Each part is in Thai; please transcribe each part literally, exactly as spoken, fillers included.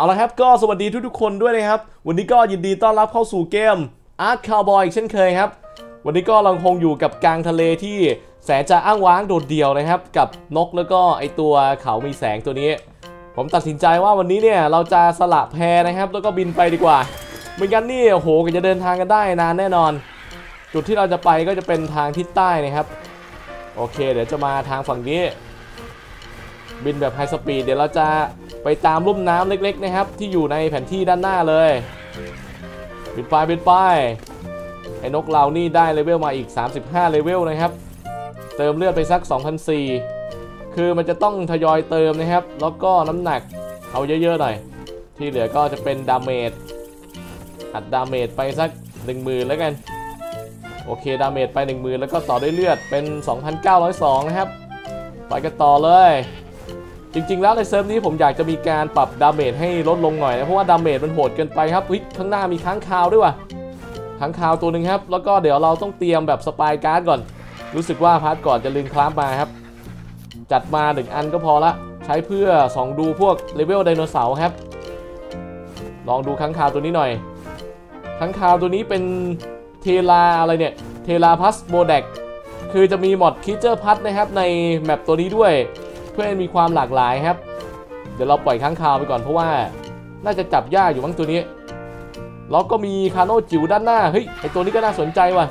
เอาละครับก็สวัสดีทุกๆคนด้วยนะครับวันนี้ก็ยินดีต้อนรับเข้าสู่เกม Art Cowboy เช่นเคยครับวันนี้ก็เราคงอยู่กับกลางทะเลที่แสนจะอ้างว้างโดดเดี่ยวนะครับกับนกแล้วก็ไอตัวเขามีแสงตัวนี้ผมตัดสินใจว่าวันนี้เนี่ยเราจะสละแพนะครับแล้วก็บินไปดีกว่าไม่งั้นนี่โอ้โหก็จะเดินทางกันได้นานแน่นอนจุดที่เราจะไปก็จะเป็นทางทิศใต้นะครับโอเคเดี๋ยวจะมาทางฝั่งนี้บินแบบไฮสปีดเดี๋ยวเราจะไปตามลุ่มน้ำเล็กๆนะครับที่อยู่ในแผนที่ด้านหน้าเลยบินไปบินไปไอ้นกเรานี่ได้เลเวลมาอีกสามสิบห้าเลเวลนะครับเติมเลือดไปสัก สองพันสี่ร้อย คือมันจะต้องทยอยเติมนะครับแล้วก็น้ำหนักเอาเยอะๆหน่อยที่เหลือก็จะเป็นดาเมจอัดดาเมจไปสัก หนึ่งหมื่น แล้วกันโอเคดาเมจไป หนึ่งหมื่น แล้วก็ต่อด้วยเลือดเป็น สองพันเก้าร้อยสอง นะครับไปกันต่อเลยจริงๆแล้วในเซิร์ฟนี้ผมอยากจะมีการปรับดาเมจให้ลดลงหน่อยนะเพราะว่าดาเมจมันโหดเกินไปครับอุ๊ยข้างหน้ามีค้างคาวด้วยว่ะค้างคาวตัวหนึ่งครับแล้วก็เดี๋ยวเราต้องเตรียมแบบสปายการ์ดก่อนรู้สึกว่าพาร์ทก่อนจะลืมคลาสมาครับจัดมาหนึ่งอันก็พอละใช้เพื่อส่องดูพวกเลเวลไดโนเสาร์ครับลองดูค้างคาวตัวนี้หน่อยค้างคาวตัวนี้เป็นเทลาอะไรเนี่ยเทลาพัสโมเดกคือจะมีมอดคิเจอร์พัสนะครับในแมปตัวนี้ด้วยเพื่อให้มีความหลากหลายครับเดี๋ยวเราปล่อยค้างคาวไปก่อนเพราะว่าน่าจะจับยากอยู่บ้างตัวนี้แล้วก็มีคาโน่จิ๋วด้านหน้าเฮ้ยไอตัวนี้ก็น่าสนใจว่ะ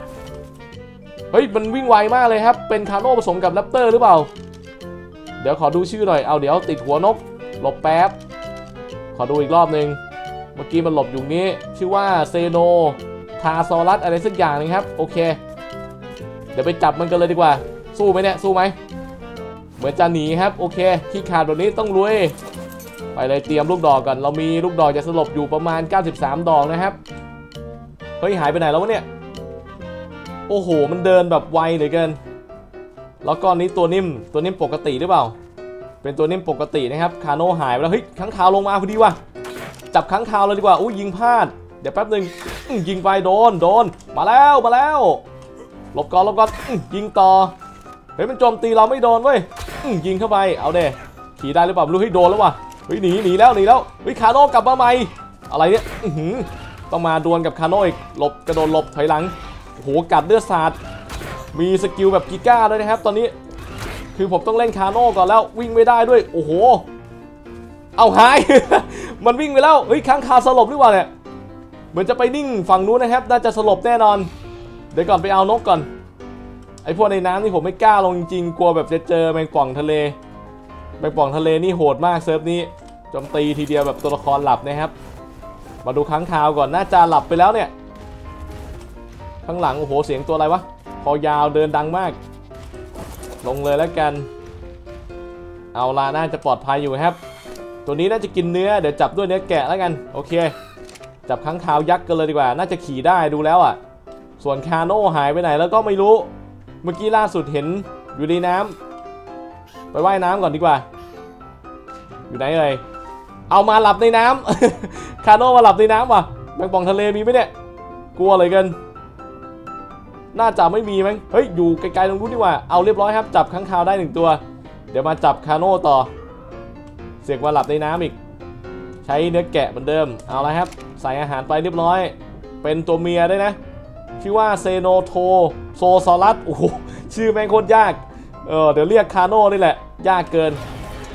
เฮ้ยมันวิ่งไวมากเลยครับเป็นคาโน่ผสมกับแรปเตอร์หรือเปล่าเดี๋ยวขอดูชื่อหน่อยเอาเดี๋ยวติดหัวนกหลบแป๊บขอดูอีกรอบนึงเมื่อกี้มันหลบอยู่นี้ชื่อว่าเซโนทาซอรัสอะไรสักอย่างนึงครับโอเคเดี๋ยวไปจับมันกันเลยดีกว่าสู้ไหมเนี่ยสู้ไหมเหมือนจะหนีครับโอเคขี้ขาดแบบนี้ต้องลุยไปเลยเตรียมลูกดอกก่อนเรามีลูกดอกจะสลบอยู่ประมาณเก้าสิบสามดอกนะครับเฮ้ยหายไปไหนแล้ววะเนี่ยโอ้โหมันเดินแบบไวเหลือเกินแล้วก้อนนี้ตัวนิ่มตัวนิ่มปกติหรือเปล่าเป็นตัวนิ่มปกตินะครับคาโน่หายไปแล้วเฮ้ยค้างคาวลงมาพอดีว่ะจับค้างคาวเลยดีกว่าอู้ยิงพลาดเดี๋ยวแป๊บนึงยิงไปโดนโดนมาแล้วมาแล้วหลบก่อนหลบก่อนยิงต่อเฮ้ยมันโจมตีเราไม่โดนเว้ยยิงเข้าไปเอาเด้ขี่ได้หรือเปล่ารู้ให้โดนแล้วว่ะเฮ้ยหนีหนีแล้วหนีแล้วเฮ้ยคาโน่กลับมาใหม่อะไรเนี่ยต้องมาดวลกับคาโน่อีกหลบกระโดดหลบถอยหลังโอ้โหกัดเลือดสาดมีสกิลแบบกิก้าด้วยนะครับตอนนี้คือผมต้องเล่นคาโน่ก่อนแล้ววิ่งไม่ได้ด้วยโอ้โหเอาหาย มันวิ่งไปแล้วเฮ้ยค้างคาสลบหรือเปล่าเนี่ยเหมือนจะไปนิ่งฝั่งนู้นนะครับน่าจะสลบแน่นอนเดี๋ยวก่อนไปเอานกก่อนไอพวกในน้ำนี่ผมไม่กล้าลงจริงๆกลัวแบบจะเจอแมงป่องทะเลแมงป่องทะเลนี่โหดมากเซิร์ฟนี้โจมตีทีเดียวแบบตัวละครหลับนะครับมาดูค้างคาวก่อนน่าจะหลับไปแล้วเนี่ยข้างหลังโอ้โหเสียงตัวอะไรวะคอยาวเดินดังมากลงเลยแล้วกันเอาล่ะน่าจะปลอดภัยอยู่ครับตัวนี้น่าจะกินเนื้อเดี๋ยวจับด้วยเนื้อแกะแล้วกันโอเคจับค้างคาวยักษ์กันเลยดีกว่าน่าจะขี่ได้ดูแล้วอ่ะส่วนคาโน่หายไปไหนแล้วก็ไม่รู้เมื่อกี้ล่าสุดเห็นอยู่ในน้ำไปว่ายน้ำก่อนดีกว่าอยู่ไหนเลยเอามาหลับในน้ำคาโน่มาหลับในน้ำว่ะแมงป่องทะเลมีไหมเนี่ยกลัวเลยกันน่าจะไม่มีมั้งเฮ้ยอยู่ไกลๆตรงนู้นดีกว่าเอาเรียบร้อยครับจับค้างคาวได้หนึ่งตัวเดี๋ยวมาจับคาโน่ต่อเสียกว่าหลับในน้ำอีกใช้เนื้อแกะเหมือนเดิมเอาละครับใส่อาหารไปเรียบร้อยเป็นตัวเมียได้นะชื่อว่าเซโนโทโซซอรัสโอ้โหชื่อแม่งโคตรยากเออเดี๋ยวเรียกคาโน่นี่แหละยากเกิน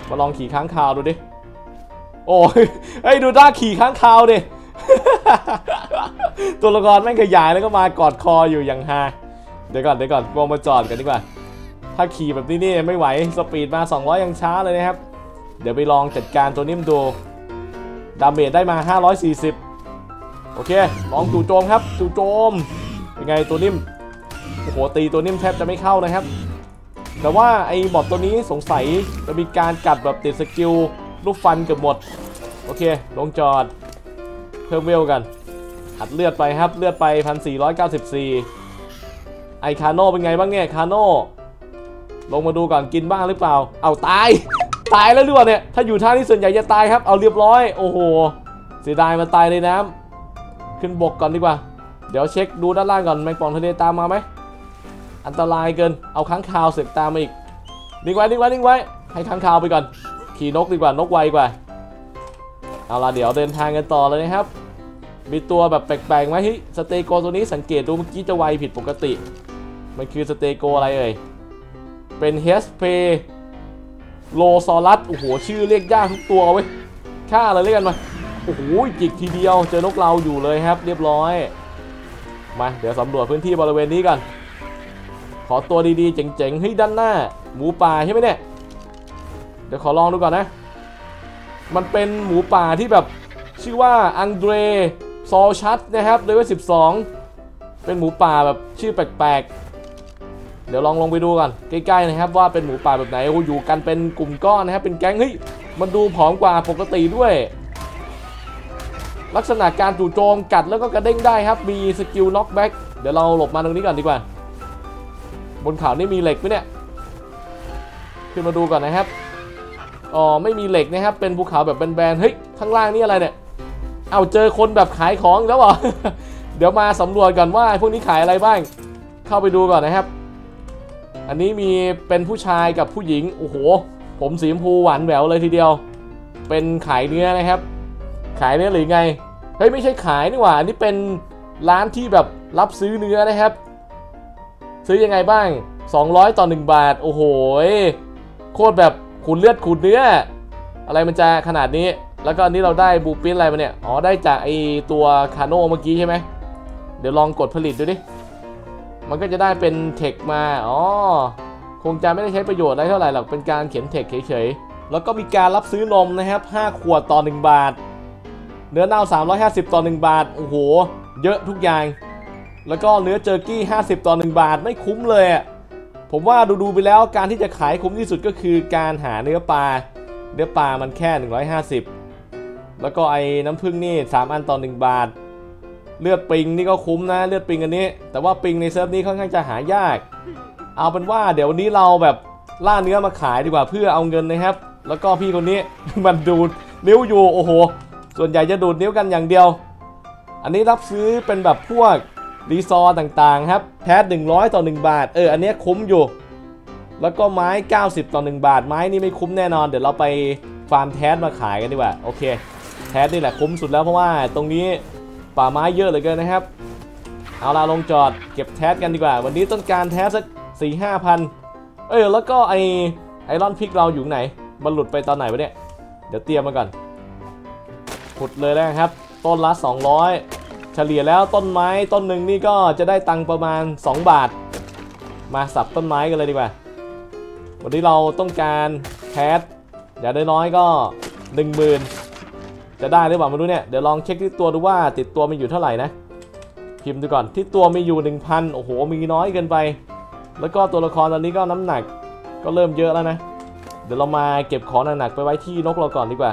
มาลองขี่ค้างคาวดูดิโอ้ยไอ้ดูด้าขี่ค้างคาวดิ ตัวละครแม่งขยายแล้วก็มากอดคออยู่อย่างฮาเดี๋ยวก่อนเดี๋ยวก่อนลงมาจอดกันดีกว่าถ้าขี่แบบนี้นี่ไม่ไหวสปีดมาสองร้อยยังช้าเลยนะครับเดี๋ยวไปลองจัดการตัวนิ่มดูดาเมจได้มาห้าร้อยสี่สิบโอเคลองจู่โจมครับจู่โจมยังไงตัวนิ่มโอ้โหตีตัวนิ่มแทบจะไม่เข้านะครับแต่ว่าไอ้บอทตัวนี้สงสัยจะมีการกัดแบบติดสกิลลูกฟันเกือบหมดโอเคลงจอดเพิ่มเวลกันอัดเลือดไปครับเลือดไป หนึ่งพันสี่ร้อยเก้าสิบสี่ ไอคาโน่เป็นไงบ้างเนี่ยคาโน่ลงมาดูก่อนกินบ้างหรือเปล่าเอาตายตายแล้วหรือเปล่าเนี่ยถ้าอยู่ท่านี้ส่วนใหญ่จะตายครับเอาเรียบร้อยโอ้โหเสียดายมันตายในน้ำขึ้นบกก่อนดีกว่าเดี๋ยวเช็คดูด้านล่างก่อนแมงป่องทะเลตามมาไหมอันตรายเกินเอาค้างคาวเสกตามมาอีกนิ่งไว้นิ่งไว้นิ่งไว้ให้ค้างคาวไปก่อนขี่นกดีกว่านกไวกว่า เอาล่ะเดี๋ยวเดินทางกันต่อเลยนะครับมีตัวแบบแปลกๆไหมเฮ้ยสเตโกตัวนี้สังเกตดูเมื่อกี้จะไวผิดปกติมันคือสเตโกอะไรเอ่ยเป็นเฮสเพโลซอรัสโอ้โหชื่อเรียกยากทุกตัวเว้ยฆ่าอะไรเรียกกันมาโอ้โหจิกทีเดียวเจอนกเราอยู่เลยครับเรียบร้อยมาเดี๋ยวสำรวจพื้นที่บริเวณนี้กันขอตัวดีๆเจ๋งๆเฮ้ยด้านหน้าหมูป่าใช่ไหมเนี่ยเดี๋ยวขอลองดูก่อนนะมันเป็นหมูป่าที่แบบชื่อว่าอังเดรซอลชัดนะครับเลเวลสิบสองเป็นหมูป่าแบบชื่อแปลกๆเดี๋ยวลองลงไปดูกันใกล้ๆนะครับว่าเป็นหมูป่าแบบไหนอยู่กันเป็นกลุ่มก้อนนะครับเป็นแก๊งเฮ้ยมันดูผอมกว่าปกติด้วยลักษณะการจู่โจมกัดแล้วก็กระเด้งได้ครับมีสกิลน็อกแบ็กเดี๋ยวเราหลบมาตรงนี้ก่อนดีกว่าบนเขานี่มีเหล็กไหมเนี่ยขึ้นมาดูก่อนนะครับอ๋อไม่มีเหล็กนะครับเป็นภูเขาแบบแบนๆเฮ้ยข้างล่างนี่อะไรเนี่ยเอาเจอคนแบบขายของแล้วเหรอ เดี๋ยวมาสำรวจก่อนว่าพวกนี้ขายอะไรบ้างเข้าไปดูก่อนนะครับอันนี้มีเป็นผู้ชายกับผู้หญิงโอ้โหผมสีชมพูหวานแหววเลยทีเดียวเป็นขายเนื้อนะครับขายเนื้อหรือไงเฮ้ยไม่ใช่ขายนี่หว่าอันนี้เป็นร้านที่แบบรับซื้อเนื้อนะครับซื้อยังไงบ้างสองร้อยต่อหนึ่งบาทโอ้โหโคตรแบบขูดเลือดขูดเนื้ออะไรมันจะขนาดนี้แล้วก็อันนี้เราได้บูปิ้นอะไรมาเนี่ยอ๋อได้จากไอตัวคาโน่เมื่อกี้ใช่ไหมเดี๋ยวลองกดผลิตดูดิมันก็จะได้เป็นเทคมาอ๋อคงจะไม่ได้ใช้ประโยชน์อะไรเท่าไหร่หรอกเป็นการเขียนเทคเฉยๆแล้วก็มีการรับซื้อนมนะครับห้าขวดต่อหนึ่งบาทเนื้อเน่าสามร้อยห้าสิบต่อหนึ่งบาทโอ้โหเยอะทุกอย่างแล้วก็เนื้อเจอร์กี้ห้าสิบต่อหนึ่งบาทไม่คุ้มเลยอ่ะผมว่าดูๆไปแล้วการที่จะขายคุ้มที่สุดก็คือการหาเนื้อปลาเนื้อปลามันแค่หนึ่งร้อยห้าสิบแล้วก็ไอ้น้ำผึ้งนี่สามอันต่อหนึ่งบาทเลือดปิงนี่ก็คุ้มนะเลือดปิงอันนี้แต่ว่าปิงในเซิร์ฟนี้ค่อนข้างจะหายากเอาเป็นว่าเดี๋ยววันนี้เราแบบล่าเนื้อมาขายดีกว่าเพื่อเอาเงินนะครับแล้วก็พี่คนนี้ มันดูดนิ้วอยู่โอ้โหส่วนใหญ่จะดูดนิ้วกันอย่างเดียวอันนี้รับซื้อเป็นแบบพวกรีซอร์ต่างๆครับแพทหนึ่งร้อยต่อหนึ่งบาทเอออันนี้คุ้มอยู่แล้วก็ไม้เก้าสิบต่อหนึ่งบาทไม้นี่ไม่คุ้มแน่นอนเดี๋ยวเราไปฟาร์มแทสมาขายกันดีกว่าโอเคแทสนี่แหละคุ้มสุดแล้วเพราะว่าตรงนี้ป่าไม้เยอะเหลือเกินนะครับเอาล่ะลงจอดเก็บแทสกันดีกว่าวันนี้ต้นการแทสสัก สี่ถึงห้าพัน เออแล้วก็ไอไอรอนพิกเราอยู่ไหนมันหลุดไปตอนไหนวะเนี่ยเดี๋ยวเตรียมมาก่อนขุดเลยแล้วครับต้นละสองร้อยเฉลี่ยแล้วต้นไม้ต้นหนึ่งนี่ก็จะได้ตังค์ประมาณสองบาทมาสับต้นไม้กันเลยดีกว่าวันนี้เราต้องการแคสอย่าได้น้อยก็ หนึ่งหมื่น จะได้หรือเปล่าไม่รู้เนี่ยเดี๋ยวลองเช็คที่ตัวดูว่าติดตัวมีอยู่เท่าไหร่นะพิมพ์ดูก่อนที่ตัวมีอยู่ หนึ่งพัน โอ้โหมีน้อยเกินไปแล้วก็ตัวละครตอนนี้ก็น้ำหนักก็เริ่มเยอะแล้วนะเดี๋ยวเรามาเก็บของหนักๆไปไว้ที่นกเราก่อนดีกว่า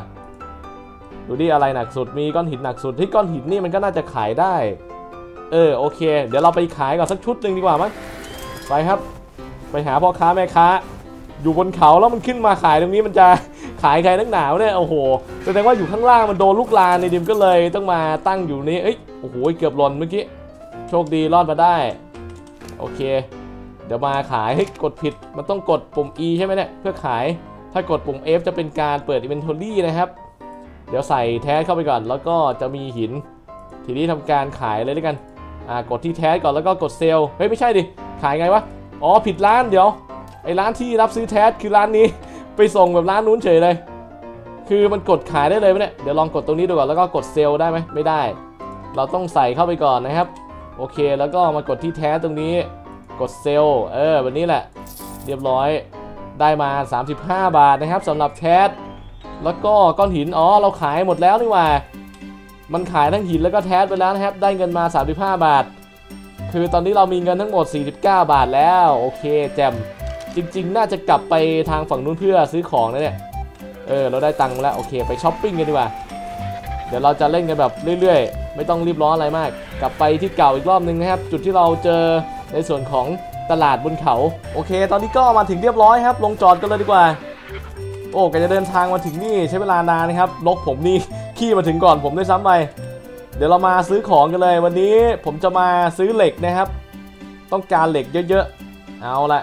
ดูดิอะไรหนักสุดมีก้อนหินหนักสุดที่ก้อนหินนี่มันก็น่าจะขายได้เออโอเคเดี๋ยวเราไปขายก่อนสักชุดหนึ่งดีกว่ามั้งไปครับไปหาพ่อค้าแม่ค้าอยู่บนเขาแล้วมันขึ้นมาขายตรงนี้มันจะขายใครนักหนาวเนี่ยโอ้โหแสดงว่าอยู่ข้างล่างมันโดนลูกลานในดิมก็เลยต้องมาตั้งอยู่นี้เอ้ยโอ้โหเกือบหล่นเมื่อกี้โชคดีรอดมาได้โอเคเดี๋ยวมาขายให้กดผิดมันต้องกดปุ่ม E ใช่ไหมเนี่ยเพื่อขายถ้ากดปุ่ม F จะเป็นการเปิด Inventory นะครับเดี๋ยวใส่แท้เข้าไปก่อนแล้วก็จะมีหินทีนี้ทำการขายเลยด้วยกันอ่ากดที่แท้ก่อนแล้วก็กดเซลล์เฮ้ยไม่ใช่ดิขายไงวะอ๋อผิดร้านเดี๋ยวไอ้ร้านที่รับซื้อแท้คือร้านนี้ไปส่งแบบร้านนู้นเฉยเลยคือมันกดขายได้เลยไหมเนี่ยเดี๋ยวลองกดตรงนี้ดูก่อนแล้วก็กดเซลล์ได้ไหมไม่ได้เราต้องใส่เข้าไปก่อนนะครับโอเคแล้วก็มากดที่แท้ตรงนี้กดเซลล์เออแบบนี้แหละเรียบร้อยได้มาสามสิบห้าบาทนะครับสำหรับแท้แล้วก็ก้อนหินอ๋อเราขายหมดแล้วนี่ว่ามันขายทั้งหินแล้วก็แทสไปแล้วนะครับได้เงินมาสามสิบห้าบาทคือตอนนี้เรามีเงินทั้งหมดสี่สิบเก้าบาทแล้วโอเคแจมจริงๆน่าจะกลับไปทางฝั่งนู้นเพื่อซื้อของนะเนี่ยเออเราได้ตังค์แล้วโอเคไปช้อปปิ้งกันดีกว่าเดี๋ยวเราจะเล่นกันแบบเรื่อยๆไม่ต้องรีบร้อนอะไรมากกลับไปที่เก่าอีกรอบนึงนะครับจุดที่เราเจอในส่วนของตลาดบนเขาโอเคตอนนี้ก็มาถึงเรียบร้อยครับลงจอดกันเลยดีกว่าโอ้ก็จะเดินทางมาถึงนี่ใช้เวลานานนะครับนกผมนี่ขี้มาถึงก่อนผมด้วยซ้ำไปเดี๋ยวเรามาซื้อของกันเลยวันนี้ผมจะมาซื้อเหล็กนะครับต้องการเหล็กเยอะๆเอาละ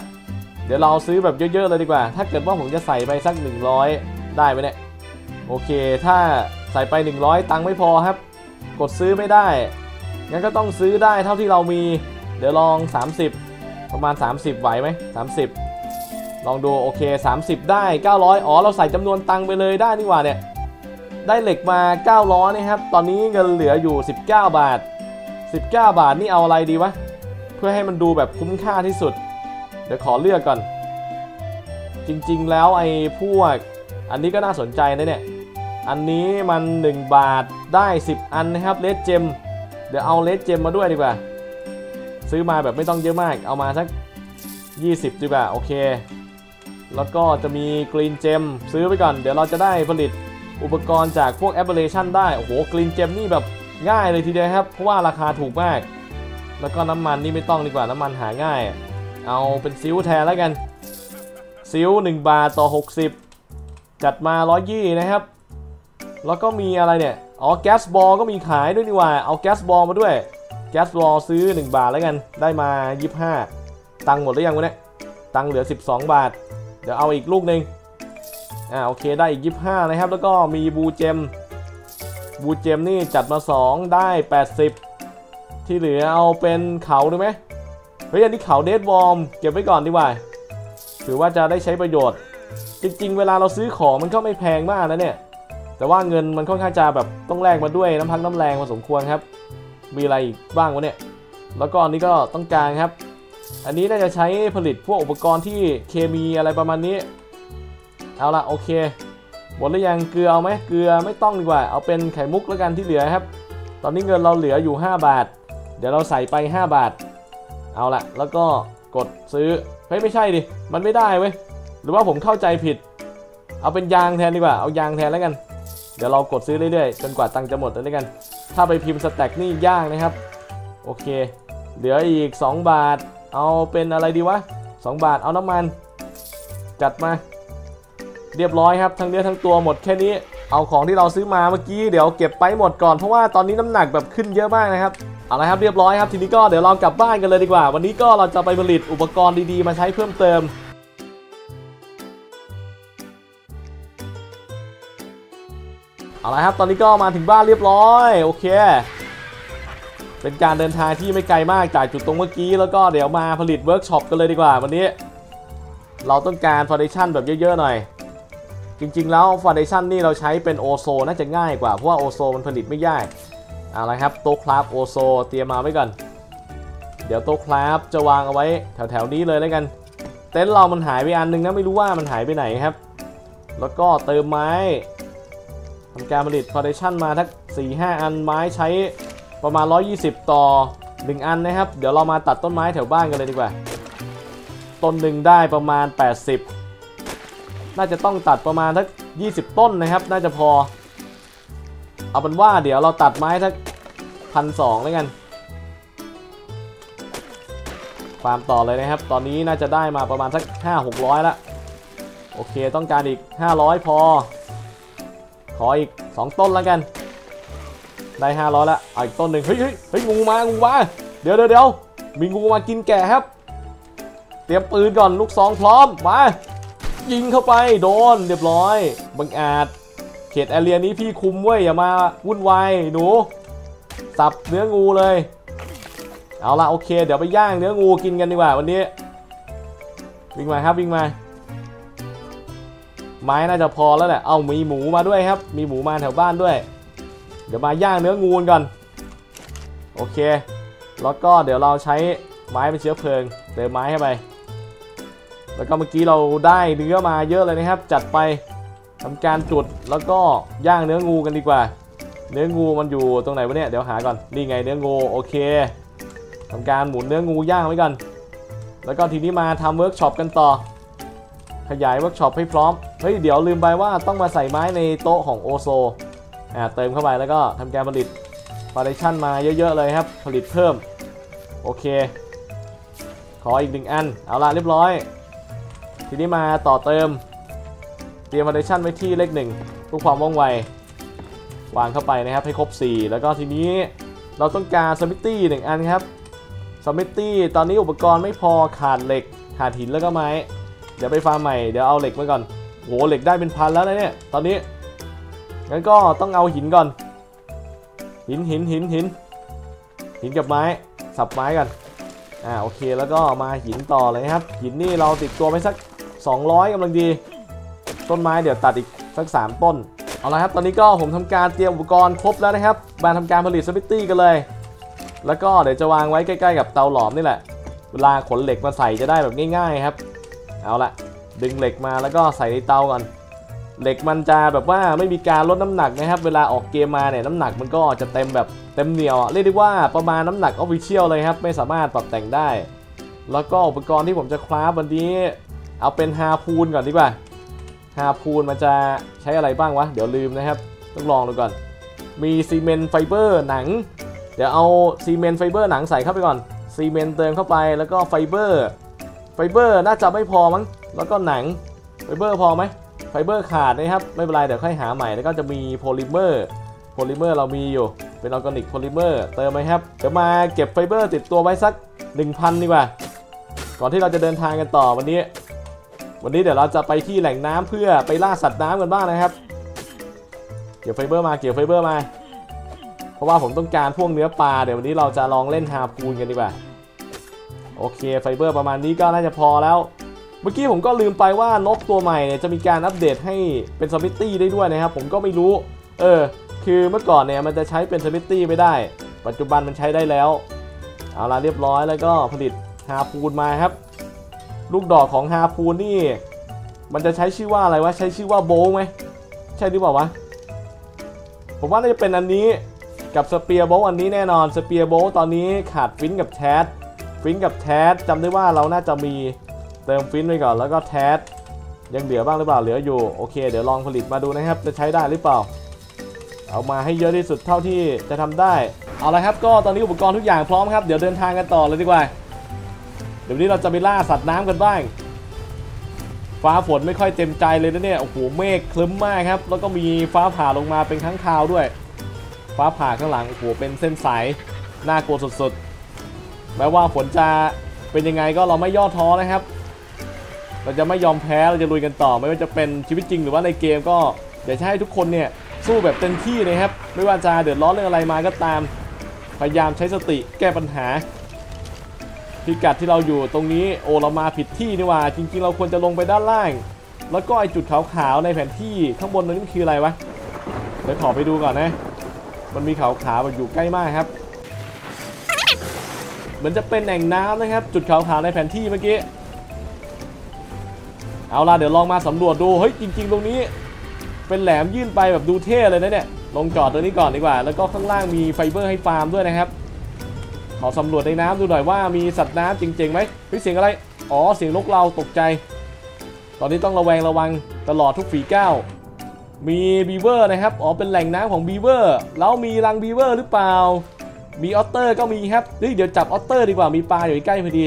เดี๋ยวเราซื้อแบบเยอะๆเลยดีกว่าถ้าเกิดว่าผมจะใส่ไปสักหนึ่งร้อยได้ไหมเนี่ยโอเคถ้า ใส่ไปหนึ่งร้อยตังค์ไม่พอครับกดซื้อไม่ได้งั้นก็ต้องซื้อได้เท่าที่เรามีเดี๋ยวลองสามสิบประมาณสามสิบไหวไหมสามสิบลองดูโอเคสามสิบได้เก้าร้อยอ๋อเราใส่จำนวนตังค์ไปเลยได้นี่หว่าเนี่ยได้เหล็กมาเก้าร้อยนะครับตอนนี้เงินเหลืออยู่สิบเก้าบาทสิบเก้าบาทนี่เอาอะไรดีวะเพื่อให้มันดูแบบคุ้มค่าที่สุดเดี๋ยวขอเลือกก่อนจริงๆแล้วไอ้พวกอันนี้ก็น่าสนใจนะเนี่ยอันนี้มันหนึ่งบาทได้สิบอันนะครับเลดเจมเดี๋ยวเอาเลดเจมมาด้วยดีกว่าซื้อมาแบบไม่ต้องเยอะมากเอามาสักยี่สิบดีกว่าโอเคแล้วก็จะมีกรีนเจมซื้อไปก่อนเดี๋ยวเราจะได้ผลิตอุปกรณ์จากพวกแอปพลิเคชันได้โอ้โหกรีนเจมนี่แบบง่ายเลยทีเดียวครับเพราะว่าราคาถูกมากแล้วก็น้ำมันนี่ไม่ต้องดีกว่าน้ำมันหาง่ายเอาเป็นซิลแทนแล้วกันซิลหนึ่งบาทต่อหกสิบจัดมาหนึ่งร้อยยี่สิบนะครับแล้วก็มีอะไรเนี่ยอ๋อแก๊สบอลก็มีขายด้วยนี่ว่าเอาแก๊สบอลมาด้วยแก๊สบอลซื้อหนึ่งบาทแล้วกันได้มายี่สิบห้าตังค์หมดหรือยังวะเนี่ยตังค์เหลือสิบสองบาทเดี๋ยวเอาอีกลูกหนึ่งอ่าโอเคได้อีกยี่สิบห้านะครับแล้วก็มีบูเจมบูเจมนี่จัดมาสองได้แปดสิบที่เหลือเอาเป็นเขาได้ไหมเฮ้ยอันนี้เขาเดดวอร์มเก็บไว้ก่อนดีกว่าถือว่าจะได้ใช้ประโยชน์จริงๆเวลาเราซื้อของมันก็ไม่แพงมากนะเนี่ยแต่ว่าเงินมันค่อนข้างจะแบบต้องแลกมาด้วยน้ำพักน้ำแรงพอสมควรครับมีอะไรอีกบ้างวะเนี่ยแล้วก็อันนี้ก็ต้องการครับอันนี้น่าจะใช้ผลิตพวกอุปกรณ์ที่เคมีอะไรประมาณนี้เอาละโอเคหมดหรือยังเกลือเอาไหมเกลือไม่ต้องดีกว่าเอาเป็นไข่มุกแล้วกันที่เหลือครับตอนนี้เงินเราเหลืออยู่ห้าบาทเดี๋ยวเราใส่ไปห้าบาทเอาละแล้วก็กดซื้อเฮ้ยไม่ใช่ดิมันไม่ได้เว้ยหรือว่าผมเข้าใจผิดเอาเป็นยางแทนดีกว่าเอายางแทนแล้วกันเดี๋ยวเรากดซื้อเรื่อยๆจนกว่าตังค์จะหมดแล้วกันถ้าไปพิมพ์สแต็กนี่ยากนะครับโอเคเหลืออีกสองบาทเอาเป็นอะไรดีวะสองบาทเอาน้ำมันจัดมาเรียบร้อยครับทั้งเนื้อทั้งตัวหมดแค่นี้เอาของที่เราซื้อมาเมื่อกี้เดี๋ยวเก็บไปหมดก่อนเพราะว่าตอนนี้น้ำหนักแบบขึ้นเยอะมากนะครับเอาละครับเรียบร้อยครับทีนี้ก็เดี๋ยวเรากลับบ้านกันเลยดีกว่าวันนี้ก็เราจะไปผลิตอุปกรณ์ดีๆมาใช้เพิ่มเติมเอาละครับตอนนี้ก็มาถึงบ้านเรียบร้อยโอเคเป็นการเดินทางที่ไม่ไกลมากจากจุดตรงเมื่อกี้แล้วก็เดี๋ยวมาผลิตเวิร์กช็อปกันเลยดีกว่าวันนี้เราต้องการฟาวเดชั่นแบบเยอะๆหน่อยจริงๆแล้วฟาวเดชั่นนี่เราใช้เป็นโอโซน่าจะง่ายกว่าเพราะว่าโอโซมันผลิตไม่ยากเอาละครับโต๊ะคราฟโอโซเตรียมมาไว้ก่อนเดี๋ยวโต๊ะคราฟจะวางเอาไว้แถวๆนี้เลยแล้วกันเต็นท์เรามันหายไปอันนึงนะไม่รู้ว่ามันหายไปไหนครับแล้วก็เติมไม้ทำการผลิตฟาวเดชั่นมาทั้ง สี่ถึงห้า อันไม้ใช้ประมาณหนึ่งร้อยยี่สิบต่อหนึ่งอันนะครับเดี๋ยวเรามาตัดต้นไม้แถวบ้านกันเลยดีกว่าต้นหนึ่งได้ประมาณแปดสิบน่าจะต้องตัดประมาณทั้งยี่สิบต้นนะครับน่าจะพอเอาเป็นว่าเดี๋ยวเราตัดไม้ทั้ง หนึ่งพันสองร้อย แล้วกันความต่อเลยนะครับตอนนี้น่าจะได้มาประมาณสัก ห้าถึงหกร้อย แล้วโอเคต้องการอีกห้าร้อยพอขออีกสองต้นแล้วกันได้ห้าร้อยละอีกต้นหนึ่งเฮ้ยเฮ้ยงูมางูมาเดี๋ยวเดี๋ยวมีงูมากินแกะครับเตรียมปืนก่อนลูกซองพร้อมมายิงเข้าไปโดนเรียบร้อยบังอาจเขตแอเรียนี้พี่คุมเว้ยอย่ามาวุ่นวายหนูสับเนื้องูเลยเอาละโอเคเดี๋ยวไปย่างเนื้องูกินกันดีกว่าวันนี้วิ่งมาครับวิ่งมาไม้น่าจะพอแล้วแหละเอามีหมูมาด้วยครับมีหมูมาแถวบ้านด้วยเดี๋ยวมาย่างเนื้องูก่อนโอเคแล้วก็เดี๋ยวเราใช้ไม้เป็นเชื้อเพลิงเติมไม้ให้ไปแล้วก็เมื่อกี้เราได้เนื้อมาเยอะเลยนะครับจัดไปทำการจุดแล้วก็ย่างเนื้องูกันดีกว่าเนื้องูมันอยู่ตรงไหนวะเนี่ยเดี๋ยวหาก่อนนี่ไงเนื้องูโอเคทำการหมุนเนื้องูย่างไว้ก่อนแล้วก็ทีนี้มาทำเวิร์กช็อปกันต่อขยายเวิร์กช็อปให้พร้อมเฮ้ยเดี๋ยวลืมไปว่าต้องมาใส่ไม้ในโต๊ะของโอโซอ่าเติมเข้าไปแล้วก็ทำการผลิตฟาวเดชั่นมาเยอะๆเลยครับผลิตเพิ่มโอเคขออีกหนึ่งอันเอาละเรียบร้อยทีนี้มาต่อเติมเตรียมฟาวเดชั่นไว้ที่เลขหนึ่งเพื่อความว่องไววางเข้าไปนะครับให้ครบสี่แล้วก็ทีนี้เราต้องการสมิธตี้หนึ่งอันครับสมิธตี้ตอนนี้อุปกรณ์ไม่พอขาดเหล็กขาดหินแล้วก็ไม้เดี๋ยวไปฟาร์มใหม่เดี๋ยวเอาเหล็กมาก่อนโหเหล็กได้เป็นพันแล้วนะเนี่ยตอนนี้ งั้นก็ต้องเอาหินก่อนหินหินหินหินหินกับไม้สับไม้กันอ่าโอเคแล้วก็มาหินต่อเลยครับหินนี่เราติดตัวไปสักสองร้อยกำลังดีต้นไม้เดี๋ยวตัดอีกสักสามต้นเอาละครับตอนนี้ก็ผมทำการเตรียมอุปกรณ์ครบแล้วนะครับมาทำการผลิตสปิตตี้กันเลยแล้วก็เดี๋ยวจะวางไว้ใกล้ๆกับเตาหลอมนี่แหละเวลาขนเหล็กมาใส่จะได้แบบง่ายๆครับเอาละดึงเหล็กมาแล้วก็ใส่ในเตาก่อนเหล็กมันจะแบบว่าไม่มีการลดน้ำหนักนะครับเวลาออกเกมมาเนี่ยน้ำหนักมันก็จะเต็มแบบเต็มเหนียวเรียกได้ว่าประมาณน้ำหนักออฟฟิเชียลเลยครับไม่สามารถปรับแต่งได้แล้วก็อุปกรณ์ที่ผมจะคราฟวันนี้เอาเป็นฮาพูนก่อนดีกว่าฮาพูนมันจะใช้อะไรบ้างวะเดี๋ยวลืมนะครับต้องลองดูก่อนมีซีเมนต์ไฟเบอร์หนังเดี๋ยวเอาซีเมนต์ไฟเบอร์หนังใส่เข้าไปก่อนซีเมนต์เติมเข้าไปแล้วก็ไฟเบอร์ไฟเบอร์น่าจะไม่พอมั้งแล้วก็หนังไฟเบอร์พอไหมไฟเบอร์ขาดนะครับไม่เป็นไรเดี๋ยวค่อยหาใหม่แล้วก็จะมีโพลิเมอร์โพลิเมอร์เรามีอยู่เป็นออร์แกนิกโพลิเมอร์เติมไหมครับเดี๋ยวมาเก็บไฟเบอร์ติดตัวไว้สัก หนึ่งพัน ดีกว่าก่อนที่เราจะเดินทางกันต่อวันนี้วันนี้เดี๋ยวเราจะไปที่แหล่งน้ำเพื่อไปล่าสัตว์น้ำกันบ้างนะครับเกี่ยวไฟเบอร์มาเกี่ยวไฟเบอร์มาเพราะว่าผมต้องการพวกเนื้อปลาเดี๋ยววันนี้เราจะลองเล่นฮาพูนกันดีกว่าโอเคไฟเบอร์ประมาณนี้ก็น่าจะพอแล้วเมื่อกี้ผมก็ลืมไปว่านกตัวใหม่เนี่ยจะมีการอัปเดตให้เป็นสปิตตี้ได้ด้วยนะครับผมก็ไม่รู้เออคือเมื่อก่อนเนี่ยมันจะใช้เป็นสปิตตี้ไม่ได้ปัจจุบันมันใช้ได้แล้วเอาละเรียบร้อยแล้วก็ผลิตฮาพูนมาครับลูกดอกของฮาพูนนี่มันจะใช้ชื่อว่าอะไรวะใช้ชื่อว่าโบว์ไหมใช่หรือเปล่าวะผมว่าน่าจะเป็นอันนี้กับสเปียร์โบว์อันนี้แน่นอนสเปียร์โบว์ตอนนี้ขาดฟินกับแทสฟินกับแทสจำได้ว่าเราน่าจะมีเติมฟินไปก่อนแล้วก็แทสยังเหลือบ้างหรือเปล่าเหลืออยู่โอเคเดี๋ยวลองผลิตมาดูนะครับจะใช้ได้หรือเปล่าเอามาให้เยอะที่สุดเท่าที่จะทำได้เอาละครับก็ตอนนี้อุปกรณ์ทุกอย่างพร้อมครับเดี๋ยวเดินทางกันต่อเลยดีกว่าเดี๋ยวนี้เราจะไปล่าสัตว์น้ำกันบ้างฟ้าฝนไม่ค่อยเต็มใจเลยนะเนี่ยโอ้โหเมฆคลึ้มมากครับแล้วก็มีฟ้าผ่าลงมาเป็นครั้งคราวด้วยฟ้าผ่าข้างหลังโอ้โหเป็นเส้นสายน่ากลัวสุดๆแม้ว่าฝนจะเป็นยังไงก็เราไม่ย่อท้อนะครับเราจะไม่ยอมแพ้เราจะลุยกันต่อไม่ว่าจะเป็นชีวิตจริงหรือว่าในเกมก็อยากจะให้ทุกคนเนี่ยสู้แบบเต็มที่นะครับไม่ว่าจะเดือดร้อนเรื่องอะไรมาก็ตามพยายามใช้สติแก้ปัญหาพิกัดที่เราอยู่ตรงนี้โอเรามาผิดที่นี่ว่าจริงๆเราควรจะลงไปด้านล่างแล้วก็ไอจุดขาวๆในแผนที่ข้างบนนั้นมันคืออะไรวะเดี๋ยวขอไปดูก่อนนะมันมีขาวๆมันอยู่ใกล้มากครับเหมือนจะเป็นแหล่งน้ำนะครับจุดขาวๆในแผนที่เมื่อกี้เอาล่ะเดี๋ยวลองมาสำรวจดูเฮ้ยจริงๆตรงนี้เป็นแหลมยื่นไปแบบดูเท่เลยนะเนี่ยลงจอดตรงนี้ก่อนดีกว่าแล้วก็ข้างล่างมีไฟเบอร์ให้ฟาร์มด้วยนะครับขอสำรวจในน้ำดูหน่อยว่ามีสัตว์น้ำจริงๆไหมมีเสียงอะไรอ๋อเสียงนกเราตกใจตอนนี้ต้องระแวงระวังตลอดทุกฝีก้าวมีบีเวอร์นะครับอ๋อเป็นแหล่งน้ำของบีเวอร์แล้วมีรังบีเวอร์หรือเปล่ามีออตเตอร์ก็มีครับเฮ้ยเดี๋ยวจับออตเตอร์ดีกว่ามีปลาอยู่ใกล้พอดี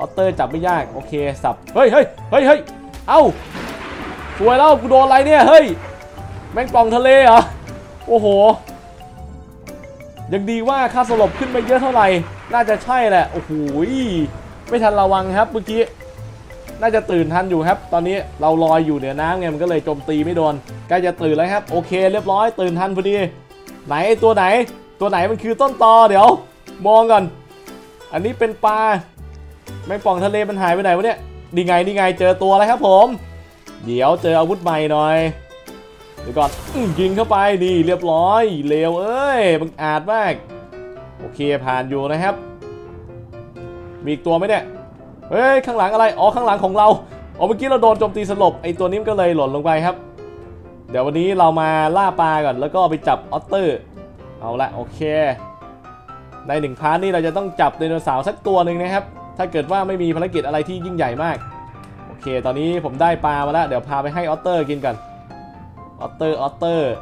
ออตเตอร์จับไม่ยากโอเคสับเฮ้ยเฮ้ยเฮ้ยเฮ้ยเอ้าสวยแล้วกูโดนอะไรเนี่ยเฮ้ยแมงป่องทะเลเหรอโอ้โหยังดีว่าค่าสลบขึ้นไปเยอะเท่าไหร่น่าจะใช่แหละโอ้โหไม่ทันระวังครับเมื่อกี้น่าจะตื่นทันอยู่ครับตอนนี้เราลอยอยู่เหนือน้ำไงมันก็เลยโจมตีไม่โดนใกล้จะตื่นแล้วครับโอเคเรียบร้อยตื่นทันพอดีไหนตัวไหนตัวไหนมันคือต้นตอเดี๋ยวมองก่อนอันนี้เป็นปลาแมงป่องทะเลมันหายไปไหนวะเนี่ยดีไงดีไงเจอตัวแล้วครับผมเดี๋ยวเจออาวุธใหม่หน่อยเดี๋ยวก่อนยิงเข้าไปนี่เรียบร้อยเลวเอ้ยบังอาจมากโอเคผ่านอยู่นะครับมีอีกตัวไหมเนี่ยเฮ้ยข้างหลังอะไรอ๋อข้างหลังของเราอ๋อเมื่อกี้เราโดนโจมตีสลบไอตัวนี้มันก็เลยหล่นลงไปครับเดี๋ยววันนี้เรามาล่าปลาก่อนแล้วก็ไปจับออตเตอร์เอาละโอเคในหนึ่งพาร์ทนี้เราจะต้องจับไดโนเสาร์สักตัวหนึ่งนะครับถ้าเกิดว่าไม่มีภารกิจอะไรที่ยิ่งใหญ่มากโอเคตอนนี้ผมได้ปลามาแล้วเดี๋ยวพาไปให้ออตเตอร์กินก่อนออตเตอร์ออตเตอร์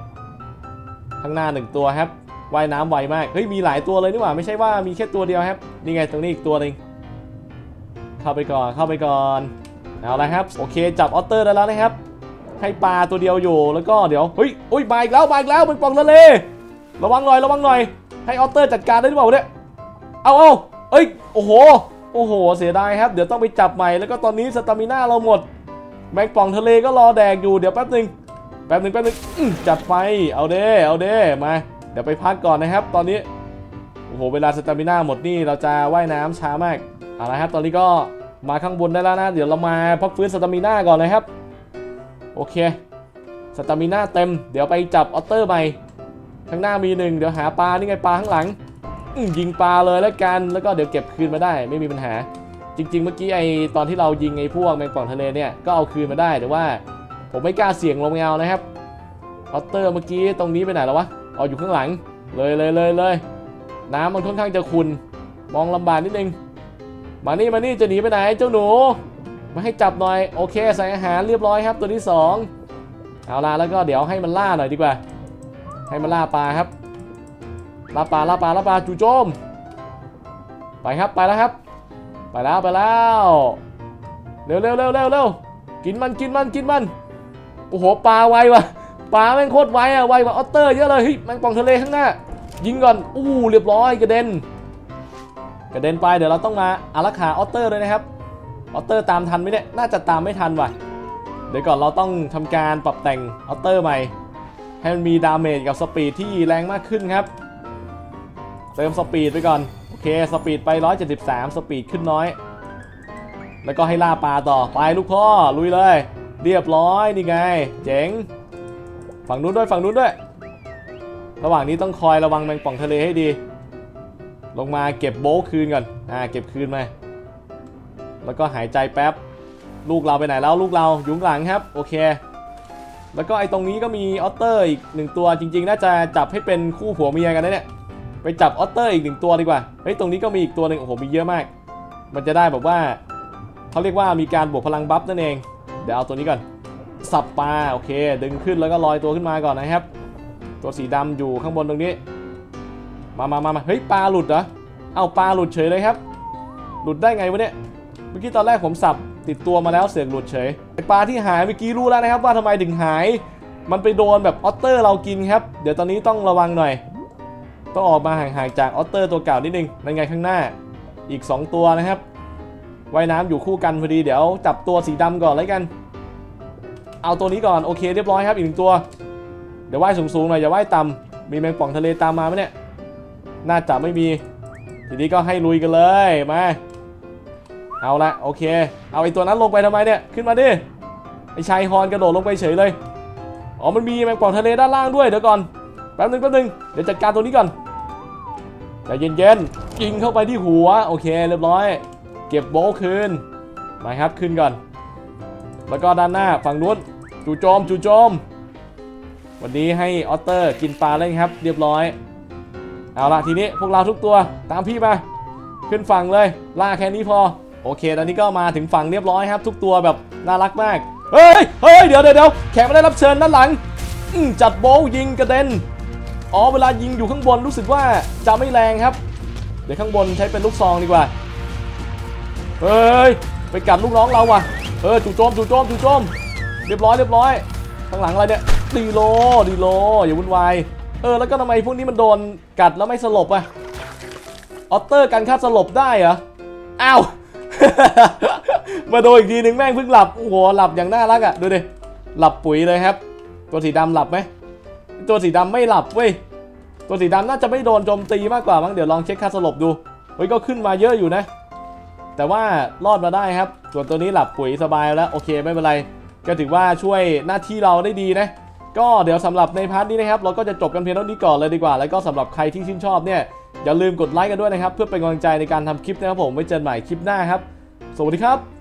ข้างหน้าหนึ่งตัวครับว่ายน้ำไวมากเฮ้ยมีหลายตัวเลยนี่หว่าไม่ใช่ว่ามีแค่ตัวเดียวครับนี่ไงตรงนี้อีกตัวหนึ่งเข้าไปก่อนเข้าไปก่อนเอาละครับโอเคจับออตเตอร์ได้แล้วนะครับให้ปลาตัวเดียวอยู่แล้วก็เดี๋ยวเฮ้ยอุ้ยมาอีกแล้วมาอีกแล้วมันปองละเลระวังหน่อยระวังหน่อยให้ออตเตอร์จัดการได้หรือเปล่าเนี่ยเอาเอาเอ้ยโอ้โหโอ้โหเสียดายครับเดี๋ยวต้องไปจับใหม่แล้วก็ตอนนี้สตามิน่าเราหมดแมงป่องทะเลก็รอแดกอยู่เดี๋ยวแป๊บนึง แป๊บนึงแป๊บนึงจัดไปเอาเด้เอาเด้มาเดี๋ยวไปพักก่อนนะครับตอนนี้โอ้โหเวลาสตามิน่าหมดนี่เราจะว่ายน้ำช้ามากเอาละครับตอนนี้ก็มาข้างบนได้แล้วนะเดี๋ยวเรามาพักฟื้นสตามิน่าก่อนเลยครับโอเคสตามิน่าเต็มเดี๋ยวไปจับออตเตอร์ใหม่ข้างหน้ามีหนึ่งเดี๋ยวหาปลานี่ไงปลาข้างหลังยิงปลาเลยแล้วกันแล้วก็เดี๋ยวเก็บคืนมาได้ไม่มีปัญหาจริงๆเมื่อกี้ไอตอนที่เรายิงไอ้พวกแมงป่องทะเลเนี่ยก็เอาคืนมาได้แต่ว่าผมไม่กล้าเสี่ยงลงเงานะครับออตเตอร์เมื่อกี้ตรงนี้ไปไหนแล้ววะอ๋ออยู่ข้างหลังเลยเลยเลยเลยน้ำมันค่อนข้างจะขุ่นมองลำบากนิดนึงมานี่มานี่จะหนีไปไหนเจ้าหนูมาให้จับหน่อยโอเคใส่อาหารเรียบร้อยครับตัวที่สองเอาล่ะแล้วก็เดี๋ยวให้มันล่าหน่อยดีกว่าให้มันล่าปลาครับล่าปลาล่าปลาล่าปลาจู่โจมไปครับไปแล้วครับไปแล้วไปแล้วเร็วเร็วเร็วเร็วเร็วกินมันกินมันกินมันโอ้โหปลาไวว่ะปลาแม่งโคตรไวอะไวกว่าออตเตอร์เยอะเลยเฮ้ยแมงป่องทะเลข้างหน้ายิงก่อนอู้เรียบร้อยกระเด็นกระเด็นไปเดี๋ยวเราต้องมาอารักขาออตเตอร์เลยนะครับออตเตอร์ตามทันไหมเนี่ยน่าจะตามไม่ทันว่ะเดี๋ยวก่อนเราต้องทำการปรับแต่งออตเตอร์ใหม่ให้มันมีดาเมจกับสปีดที่แรงมากขึ้นครับเติมสปีดไปก่อนโอเคสปีดไปหนึ่งร้อยเจ็ดสิบสามสปีดขึ้นน้อยแล้วก็ให้ล่าปลาต่อไปลูกพ่อลุยเลยเรียบร้อยนี่ไงเจ๋งฝั่งนู้นด้วยฝั่งนู้นด้วยระหว่างนี้ต้องคอยระวังแมงป่องทะเลให้ดีลงมาเก็บโบ๊คคืนก่อนอ่าเก็บคืนมาแล้วก็หายใจแป๊บลูกเราไปไหนแล้วลูกเราอยู่หลังครับโอเคแล้วก็ไอ้ตรงนี้ก็มีออตเตอร์อีกหนึ่งตัวจริงๆน่าจะจับให้เป็นคู่ผัวเมียกันนะเนี่ยไปจับออตเตอร์อีกหนึ่งตัวดีกว่าเฮ้ยตรงนี้ก็มีอีกตัวหนึ่งโอ้โหมีเยอะมากมันจะได้แบบว่าเขาเรียกว่ามีการบวกพลังบัฟนั่นเองเดี๋ยวเอาตัวนี้ก่อนสับปลาโอเคดึงขึ้นแล้วก็ลอยตัวขึ้นมาก่อนนะครับตัวสีดำอยู่ข้างบนตรงนี้มามามาเฮ้ยปลาหลุดเหรอเอาปลาหลุดเฉยเลยครับหลุดได้ไงวะเนี่ยเมื่อกี้ตอนแรกผมสับติดตัวมาแล้วเสือกหลุดเฉยปลาที่หายเมื่อกี้รู้แล้วนะครับว่าทำไมถึงหายมันไปโดนแบบออตเตอร์เรากินครับเดี๋ยวตอนนี้ต้องระวังหน่อยต้องออกมาห่างๆจากออตเตอร์ตัวเก่านิดนึงในไงข้างหน้าอีกสองตัวนะครับว่ายน้ำอยู่คู่กันพอดีเดี๋ยวจับตัวสีดำก่อนแล้วกันเอาตัวนี้ก่อนโอเคเรียบร้อยครับอีกหนึ่งตัวเดี๋ยวว่ายสูงๆหน่อยอย่าว่ายต่ำมีแมงป่องทะเลตามมาไหมเนี่ยน่าจะไม่มีทีนี้ก็ให้ลุยกันเลยมาเอาละโอเคเอาไอ้ตัวนั้นลงไปทำไมเนี่ยขึ้นมาดิไอ้ชายฮอนกระโดดลงไปเฉยเลยอ๋อมันมีแมงป่องทะเลด้านล่างด้วยเดี๋ยวก่อนแป๊บนึงแป๊บนึงเดี๋ยวจัดการตัวนี้ก่อนใจเย็นๆยิงเข้าไปที่หัวโอเคเรียบร้อยเก็บโบว์คืนมาครับขึ้นก่อนแล้วก็ด้านหน้าฝั่งนู้นจู่โจมจู่โจมวันนี้ให้ออตเตอร์กินปลาเลยครับเรียบร้อยเอาละทีนี้พวกเราทุกตัวตามพี่มาขึ้นฝั่งเลยล่าแค่นี้พอโอเคตอนนี้ก็มาถึงฝั่งเรียบร้อยครับทุกตัวแบบน่ารักมากเฮ้ยเฮ้ยเดี๋ยวเดี๋ยวแขกไม่ได้รับเชิญด้านหลังจัดโบว์ยิงกระเด็นอ๋อเวลายิงอยู่ข้างบนรู้สึกว่าจะไม่แรงครับเดี๋ยวข้างบนใช้เป็นลูกซองดีกว่าเฮ้ยไปกัดลูกน้องเราว่ะเออจู่โจมจู่โจมจู่โจมเรียบร้อยเรียบร้อยข้างหลังอะไรเนี่ยดีโลดีโลอย่าวุ่นวายเออแล้วก็ทำไมพวกนี้มันโดนกัดแล้วไม่สลบอะออตเตอร์กันฆ่าสลบได้เหรออ้าว มาโดนอีกทีหนึ่งแม่งเพิ่งหลับโอ้โหหลับอย่างน่ารักอะดูดิหลับปุ๋ยเลยครับตัวสีดำหลับไหมตัวสีดำไม่หลับเว้ยตัวสีดำน่าจะไม่โดนโจมตีมากกว่ามั้งเดี๋ยวลองเช็คค่าสลบดูเฮ้ยก็ขึ้นมาเยอะอยู่นะแต่ว่ารอดมาได้ครับส่วนตัวนี้หลับปุ๋ยสบายแล้วโอเคไม่เป็นไรก็ถือว่าช่วยหน้าที่เราได้ดีนะก็เดี๋ยวสำหรับในพาร์ทนี้นะครับเราก็จะจบกันเพียงเท่านี้ก่อนเลยดีกว่าแล้วก็สำหรับใครที่ชื่นชอบเนี่ยอย่าลืมกดไลค์กันด้วยนะครับเพื่อเป็นกำลังใจในการทำคลิปนะครับผมไว้เจอกันใหม่คลิปหน้าครับสวัสดีครับ